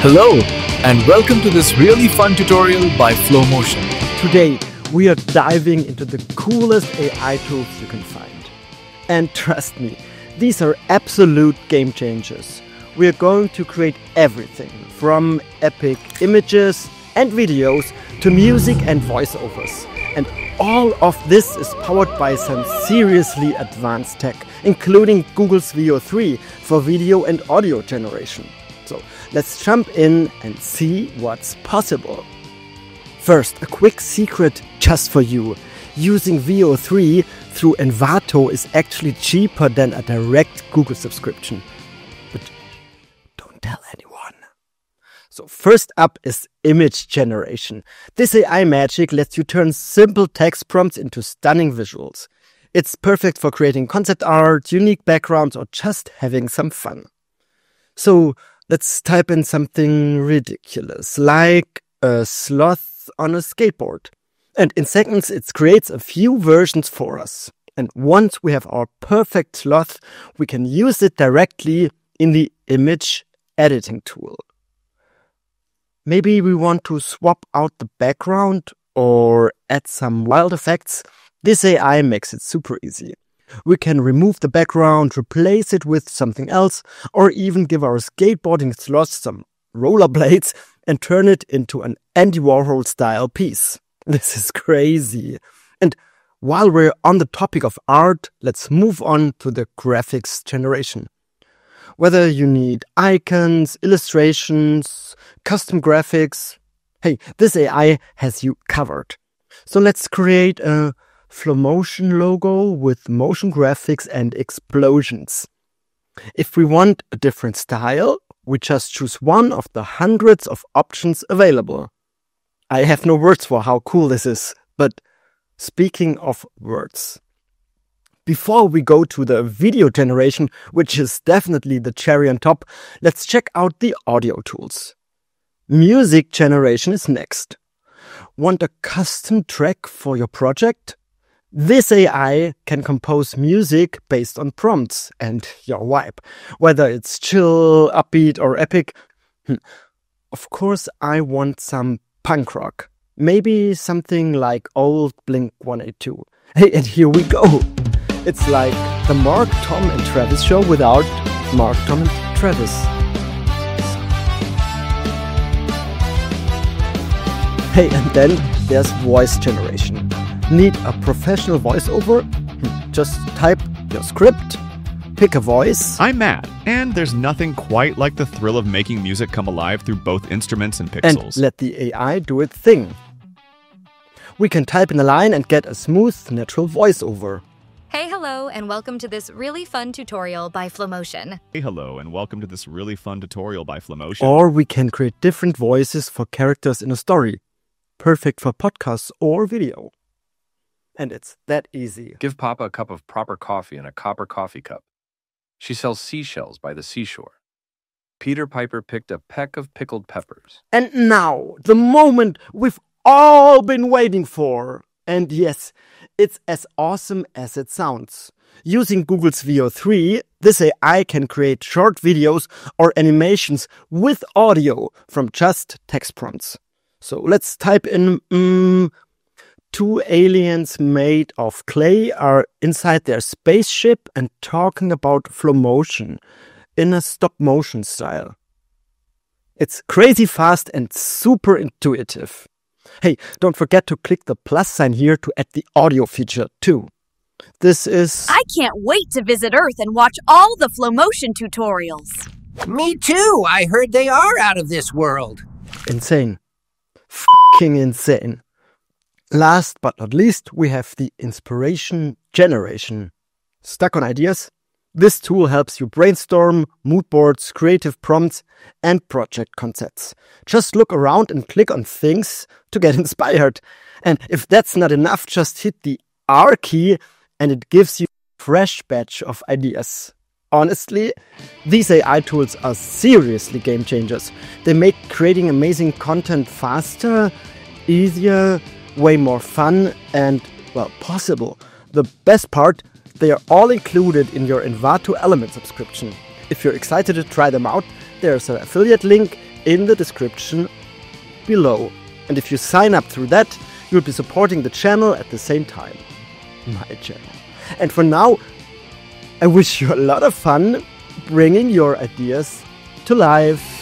Hello and welcome to this really fun tutorial by Flowmotion. Today we are diving into the coolest AI tools you can find. And trust me, these are absolute game changers. We are going to create everything from epic images and videos to music and voiceovers. And all of this is powered by some seriously advanced tech, including Google's Veo 3 for video and audio generation. So let's jump in and see what's possible. First, a quick secret just for you. Using Veo 3 through Envato is actually cheaper than a direct Google subscription. But don't tell anyone. So first up is image generation. This AI magic lets you turn simple text prompts into stunning visuals. It's perfect for creating concept art, unique backgrounds, or just having some fun. So let's type in something ridiculous, like a sloth on a skateboard. And in seconds, it creates a few versions for us. And once we have our perfect sloth, we can use it directly in the image editing tool. Maybe we want to swap out the background or add some wild effects. This AI makes it super easy. We can remove the background, replace it with something else, or even give our skateboarding sloth some rollerblades and turn it into an Andy Warhol-style piece. This is crazy. And while we're on the topic of art, let's move on to the graphics generation. Whether you need icons, illustrations, custom graphics, hey, this AI has you covered. So let's create a Flowmotion logo with motion graphics and explosions. If we want a different style, we just choose one of the hundreds of options available. I have no words for how cool this is, but speaking of words, before we go to the video generation, which is definitely the cherry on top, let's check out the audio tools. Music generation is next. Want a custom track for your project? This AI can compose music based on prompts and your vibe, whether it's chill, upbeat, or epic. Of course, I want some punk rock. Maybe something like old Blink 182. Hey, and here we go. It's like the Mark, Tom, and Travis show without Mark, Tom, and Travis. Hey, and then there's voice generation. Need a professional voiceover? Just type your script, pick a voice. I'm Matt, and there's nothing quite like the thrill of making music come alive through both instruments and pixels. And let the AI do its thing. We can type in a line and get a smooth, natural voiceover. Hey, hello, and welcome to this really fun tutorial by Flowmotion. Hey, hello, and welcome to this really fun tutorial by Flowmotion. Or we can create different voices for characters in a story. Perfect for podcasts or video. And it's that easy. Give Papa a cup of proper coffee in a copper coffee cup. She sells seashells by the seashore. Peter Piper picked a peck of pickled peppers. And now, the moment we've all been waiting for. And yes, it's as awesome as it sounds. Using Google's Veo 3, this AI can create short videos or animations with audio from just text prompts. So let's type in two aliens made of clay are inside their spaceship and talking about flow motion in a stop motion style. It's crazy fast and super intuitive. Hey, don't forget to click the plus sign here to add the audio feature too. This is... I can't wait to visit Earth and watch all the Flowmotion tutorials. Me too. I heard they are out of this world. Insane. F***ing insane. Last but not least, we have the inspiration generation. Stuck on ideas? This tool helps you brainstorm, mood boards, creative prompts, and project concepts. Just look around and click on things to get inspired. And if that's not enough, just hit the R key and it gives you a fresh batch of ideas. Honestly, these AI tools are seriously game changers. They make creating amazing content faster, easier, way more fun and, well, possible. The best part, they are all included in your Envato Elements subscription. If you're excited to try them out, there's an affiliate link in the description below. And if you sign up through that, you'll be supporting the channel at the same time. My channel. And for now, I wish you a lot of fun bringing your ideas to life.